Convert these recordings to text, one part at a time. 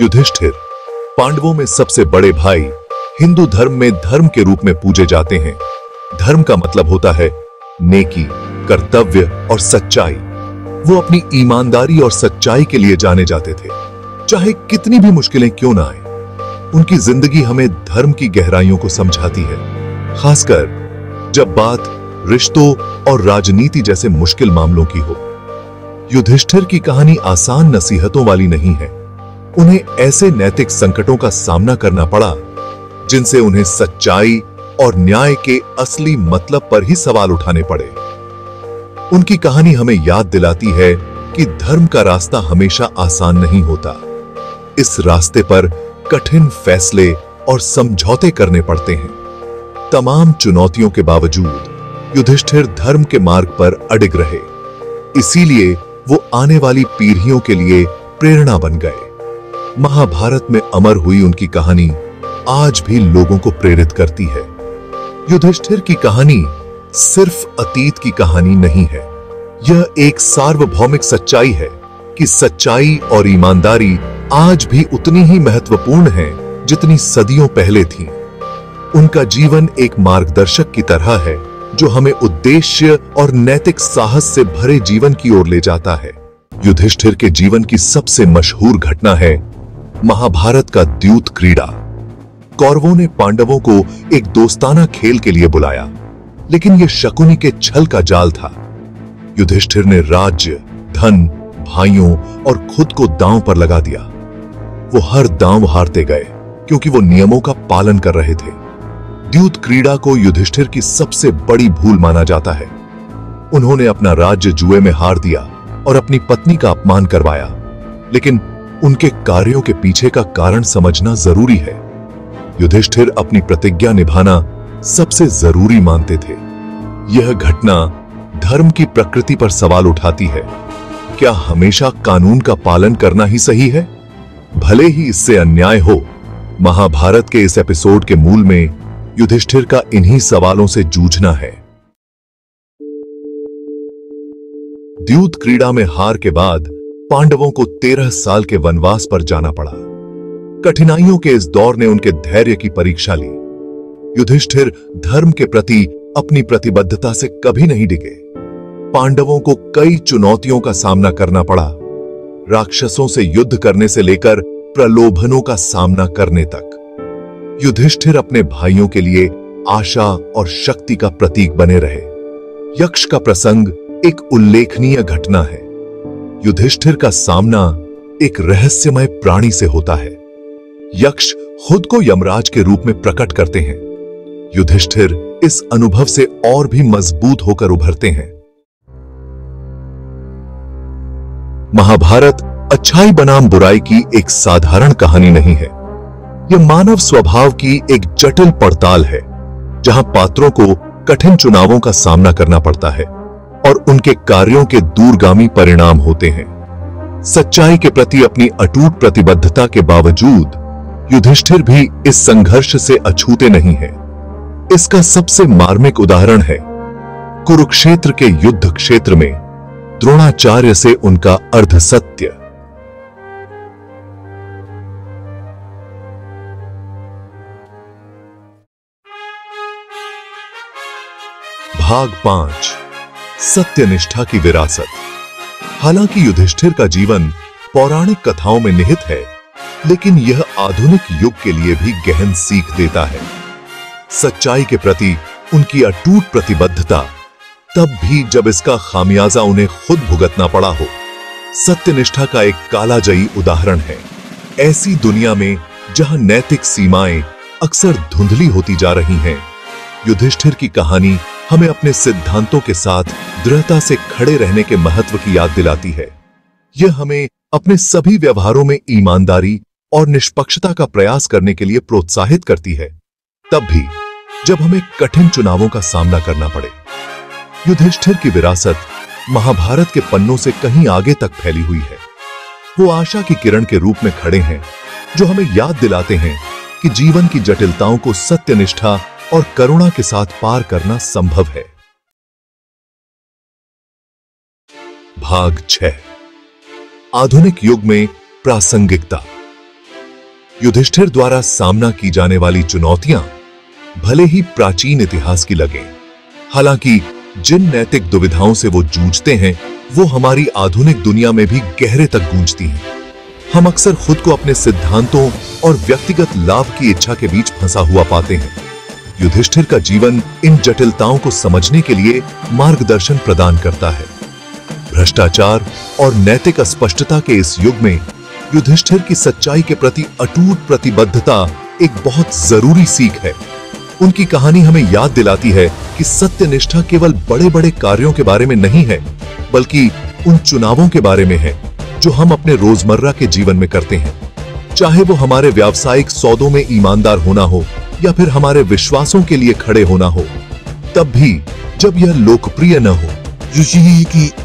युधिष्ठिर पांडवों में सबसे बड़े भाई, हिंदू धर्म में धर्म के रूप में पूजे जाते हैं। धर्म का मतलब होता है नेकी, कर्तव्य और सच्चाई। वो अपनी ईमानदारी और सच्चाई के लिए जाने जाते थे, चाहे कितनी भी मुश्किलें क्यों ना आए। उनकी जिंदगी हमें धर्म की गहराइयों को समझाती है, खासकर जब बात रिश्तों और राजनीति जैसे मुश्किल मामलों की हो। युधिष्ठिर की कहानी आसान नसीहतों वाली नहीं है। उन्हें ऐसे नैतिक संकटों का सामना करना पड़ा जिनसे उन्हें सच्चाई और न्याय के असली मतलब पर ही सवाल उठाने पड़े। उनकी कहानी हमें याद दिलाती है कि धर्म का रास्ता हमेशा आसान नहीं होता। इस रास्ते पर कठिन फैसले और समझौते करने पड़ते हैं। तमाम चुनौतियों के बावजूद युधिष्ठिर धर्म के मार्ग पर अडिग रहे, इसीलिए वो आने वाली पीढ़ियों के लिए प्रेरणा बन गए। महाभारत में अमर हुई उनकी कहानी आज भी लोगों को प्रेरित करती है। युधिष्ठिर की कहानी सिर्फ अतीत की कहानी नहीं है, यह एक सार्वभौमिक सच्चाई है कि सच्चाई और ईमानदारी आज भी उतनी ही महत्वपूर्ण है जितनी सदियों पहले थी। उनका जीवन एक मार्गदर्शक की तरह है जो हमें उद्देश्य और नैतिक साहस से भरे जीवन की ओर ले जाता है। युधिष्ठिर के जीवन की सबसे मशहूर घटना है महाभारत का द्यूत क्रीड़ा। कौरवों ने पांडवों को एक दोस्ताना खेल के लिए बुलाया, लेकिन यह शकुनि के छल का जाल था। युधिष्ठिर ने राज्य, धन, भाइयों और खुद को दांव पर लगा दिया। वो हर दांव हारते गए क्योंकि वो नियमों का पालन कर रहे थे। द्यूत क्रीड़ा को युधिष्ठिर की सबसे बड़ी भूल माना जाता है। उन्होंने अपना राज्य जुए में हार दिया और अपनी पत्नी का अपमान करवाया, लेकिन उनके कार्यों के पीछे का कारण समझना जरूरी है। युधिष्ठिर अपनी प्रतिज्ञा निभाना सबसे जरूरी मानते थे। यह घटना धर्म की प्रकृति पर सवाल उठाती है। क्या हमेशा कानून का पालन करना ही सही है, भले ही इससे अन्याय हो? महाभारत के इस एपिसोड के मूल में युधिष्ठिर का इन्हीं सवालों से जूझना है। द्यूत क्रीड़ा में हार के बाद पांडवों को 13 साल के वनवास पर जाना पड़ा। कठिनाइयों के इस दौर ने उनके धैर्य की परीक्षा ली। युधिष्ठिर धर्म के प्रति अपनी प्रतिबद्धता से कभी नहीं डिगे। पांडवों को कई चुनौतियों का सामना करना पड़ा, राक्षसों से युद्ध करने से लेकर प्रलोभनों का सामना करने तक। युधिष्ठिर अपने भाइयों के लिए आशा और शक्ति का प्रतीक बने रहे। यक्ष का प्रसंग एक उल्लेखनीय घटना है। युधिष्ठिर का सामना एक रहस्यमय प्राणी से होता है। यक्ष खुद को यमराज के रूप में प्रकट करते हैं। युधिष्ठिर इस अनुभव से और भी मजबूत होकर उभरते हैं। महाभारत अच्छाई बनाम बुराई की एक साधारण कहानी नहीं है। यह मानव स्वभाव की एक जटिल पड़ताल है, जहां पात्रों को कठिन चुनावों का सामना करना पड़ता है और उनके कार्यों के दूरगामी परिणाम होते हैं। सच्चाई के प्रति अपनी अटूट प्रतिबद्धता के बावजूद युधिष्ठिर भी इस संघर्ष से अछूते नहीं हैं। इसका सबसे मार्मिक उदाहरण है कुरुक्षेत्र के युद्ध क्षेत्र में द्रोणाचार्य से उनका अर्धसत्य। भाग 5 सत्यनिष्ठा की विरासत। हालांकि युधिष्ठिर का जीवन पौराणिक कथाओं में निहित है, लेकिन यह आधुनिक युग के लिए भी गहन सीख देता है। सच्चाई के प्रति उनकी अटूट प्रतिबद्धता तब भी जब इसका खामियाजा उन्हें खुद भुगतना पड़ा हो, सत्यनिष्ठा का एक कालाजयी उदाहरण है। ऐसी दुनिया में जहां नैतिक सीमाएं अक्सर धुंधली होती जा रही हैं, युधिष्ठिर की कहानी हमें अपने सिद्धांतों के साथ दृढ़ता से खड़े रहने के महत्व की याद दिलाती है। यह हमें अपने सभी व्यवहारों में ईमानदारी और निष्पक्षता का प्रयास करने के लिए प्रोत्साहित करती है, तब भी जब हमें कठिन चुनावों का सामना करना पड़े। युधिष्ठिर की विरासत महाभारत के पन्नों से कहीं आगे तक फैली हुई है। वो आशा की किरण के रूप में खड़े हैं, जो हमें याद दिलाते हैं कि जीवन की जटिलताओं को सत्यनिष्ठा और करुणा के साथ पार करना संभव है। भाग 6 आधुनिक युग में प्रासंगिकता। युधिष्ठिर द्वारा सामना की जाने वाली चुनौतियां भले ही प्राचीन इतिहास की लगें, हालांकि जिन नैतिक दुविधाओं से वो जूझते हैं वो हमारी आधुनिक दुनिया में भी गहरे तक गूंजती हैं। हम अक्सर खुद को अपने सिद्धांतों और व्यक्तिगत लाभ की इच्छा के बीच फंसा हुआ पाते हैं। युधिष्ठिर का जीवन इन जटिलताओं को समझने के लिए मार्गदर्शन प्रदान करता है। भ्रष्टाचार और नैतिक अस्पष्टता के इस युग में युधिष्ठिर की सच्चाई के प्रति अटूट प्रतिबद्धता एक बहुत जरूरी सीख है। उनकी कहानी हमें याद दिलाती है कि सत्यनिष्ठा केवल बड़े-बड़े कार्यों के बारे में नहीं है, बल्कि उन चुनावों के बारे में है जो हम अपने रोजमर्रा के जीवन में करते हैं, चाहे वो हमारे व्यावसायिक सौदों में ईमानदार होना हो या फिर हमारे विश्वासों के लिए खड़े होना हो, तब भी जब यह लोकप्रिय न हो।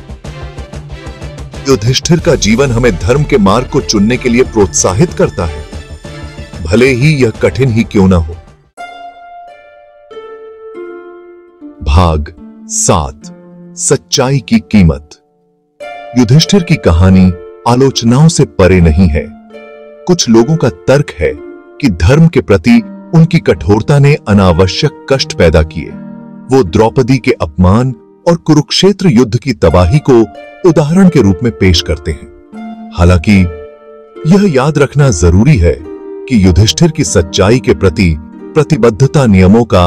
युधिष्ठिर का जीवन हमें धर्म के मार्ग को चुनने के लिए प्रोत्साहित करता है, भले ही यह कठिन ही क्यों ना हो। भाग 7, सच्चाई की कीमत। युधिष्ठिर की कहानी आलोचनाओं से परे नहीं है। कुछ लोगों का तर्क है कि धर्म के प्रति उनकी कठोरता ने अनावश्यक कष्ट पैदा किए। वो द्रौपदी के अपमान और कुरुक्षेत्र युद्ध की तबाही को उदाहरण के रूप में पेश करते हैं। हालांकि यह याद रखना जरूरी है कि युधिष्ठिर की सच्चाई के प्रति प्रतिबद्धता नियमों का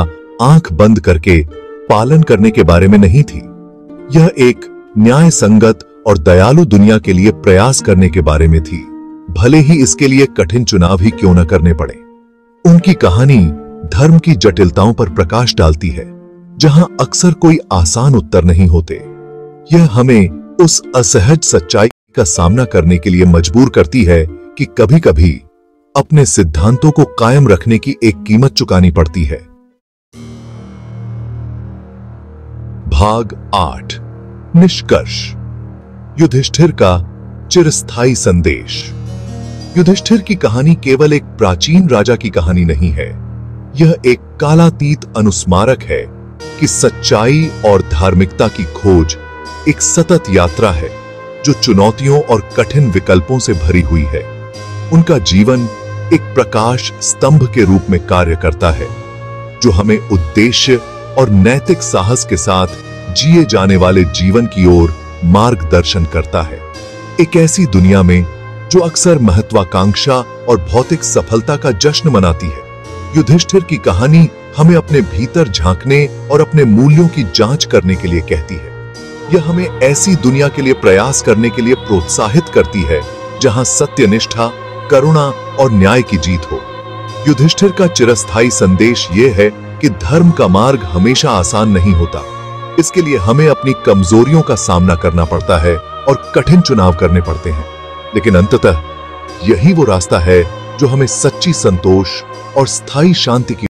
आंख बंद करके पालन करने के बारे में नहीं थी। यह एक न्याय संगत और दयालु दुनिया के लिए प्रयास करने के बारे में थी, भले ही इसके लिए कठिन चुनाव ही क्यों न करने पड़े। उनकी कहानी धर्म की जटिलताओं पर प्रकाश डालती है, जहां अक्सर कोई आसान उत्तर नहीं होते। यह हमें उस असहज सच्चाई का सामना करने के लिए मजबूर करती है कि कभी-कभी अपने सिद्धांतों को कायम रखने की एक कीमत चुकानी पड़ती है। भाग 8, निष्कर्ष। युधिष्ठिर का चिरस्थायी संदेश। युधिष्ठिर की कहानी केवल एक प्राचीन राजा की कहानी नहीं है। यह एक कालातीत अनुस्मारक है कि सच्चाई और धार्मिकता की खोज एक सतत यात्रा है जो चुनौतियों और कठिन विकल्पों से भरी हुई है। उनका जीवन एक प्रकाश स्तंभ के रूप में कार्य करता है जो हमें उद्देश्य और नैतिक साहस के साथ जिए जाने वाले जीवन की ओर मार्गदर्शन करता है। एक ऐसी दुनिया में जो अक्सर महत्वाकांक्षा और भौतिक सफलता का जश्न मनाती है, युधिष्ठिर की कहानी हमें अपने भीतर झांकने और अपने मूल्यों की जांच करने के लिए कहती है। यह हमें ऐसी दुनिया के लिए प्रयास करने के लिए प्रोत्साहित करती है जहां सत्यनिष्ठा, करुणा और न्याय की जीत हो। युधिष्ठिर का चिरस्थायी संदेश यह है कि धर्म का मार्ग हमेशा आसान नहीं होता। इसके लिए हमें अपनी कमजोरियों का सामना करना पड़ता है और कठिन चुनाव करने पड़ते हैं, लेकिन अंततः यही वो रास्ता है जो हमें सच्ची संतोष और स्थायी शांति की